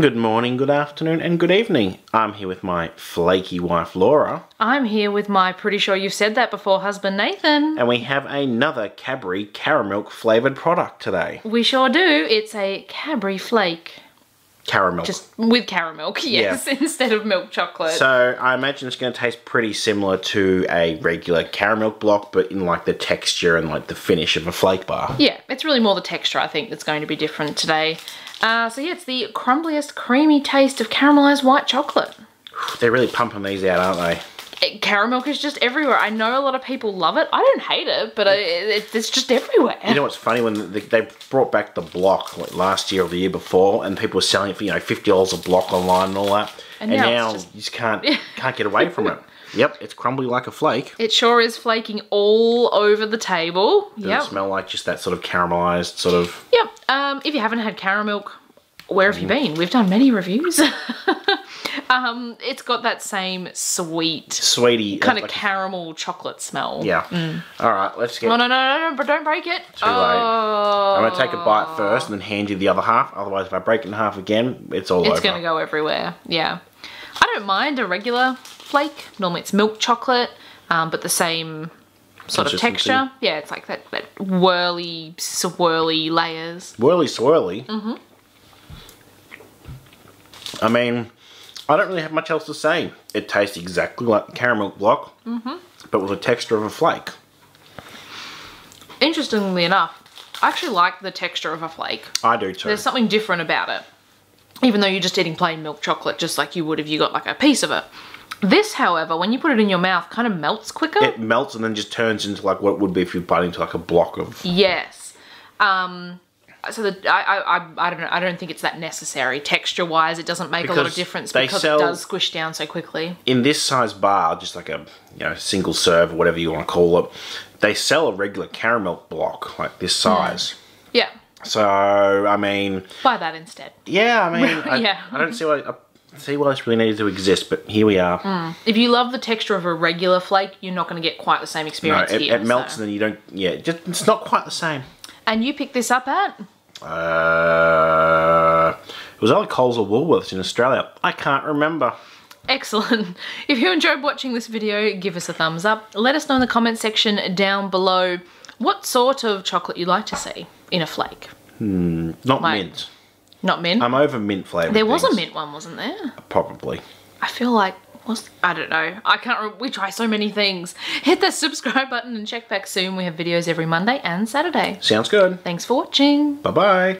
Good morning, good afternoon, and good evening. I'm here with my flaky wife, Laura. I'm here with my pretty sure you've said that before husband, Nathan. And we have another Cadbury Caramilk flavoured product today. We sure do. It's a Cadbury flake. Caramilk. Just with Caramilk, yes, yeah. Instead of milk chocolate. So I imagine it's going to taste pretty similar to a regular Caramilk block, but in like the texture and like the finish of a flake bar. Yeah, it's really more the texture I think that's going to be different today. So yeah, it's the crumbliest, creamy taste of caramelised white chocolate. They're really pumping these out, aren't they? Caramilk is just everywhere. I know a lot of people love it. I don't hate it, but it's just everywhere. You know what's funny? When they brought back the block like last year or the year before, and people were selling it for, you know, $50 a block online and all that. And now you just can't get away from it. Yep, it's crumbly like a flake. It sure is flaking all over the table. Does it smell like just that sort of caramelised sort of... Yep. If you haven't had Caramilk, where have you been? We've done many reviews. It's got that same sweetie kind of like caramel chocolate smell. Yeah. Mm. All right, let's get... No, but don't break it. Too late. I'm going to take a bite first and then hand you the other half. Otherwise, if I break it in half again, it's all over. It's going to go everywhere, yeah. I don't mind a regular flake. Normally it's milk chocolate, but the same sort of texture. Yeah, it's like that whirly, swirly layers. Whirly, swirly? Mm-hmm. I mean, I don't really have much else to say. It tastes exactly like Caramilk block, but with the texture of a flake. Interestingly enough, I actually like the texture of a flake. I do too. There's something different about it. Even though you're just eating plain milk chocolate, just like you would if you got like a piece of it. This, however, when you put it in your mouth, kind of melts quicker. It melts and then just turns into like what it would be if you bite into like a block of... Yes. So I don't know. I don't think it's that necessary. Texture-wise, it doesn't make a lot of difference because it does squish down so quickly. In this size bar, just like a single serve or whatever you want to call it, they sell a regular Caramilk block like this size. Yeah. So, I mean... Buy that instead. Yeah, I mean, I don't see why... See what else really needed to exist, but here we are. Mm. If you love the texture of a regular flake, you're not going to get quite the same experience here. It melts and then you don't... Yeah, just, it's not quite the same. And you picked this up at? It was either Coles or Woolworths in Australia. I can't remember. Excellent. If you enjoyed watching this video, give us a thumbs up. Let us know in the comment section down below what sort of chocolate you'd like to see in a flake. Not like, mint. Not mint? I'm over mint flavoured. There was a mint one, wasn't there? Probably. I feel like, I don't know. I can't remember. We try so many things. Hit that subscribe button and check back soon. We have videos every Monday and Saturday. Sounds good. Thanks for watching. Bye-bye.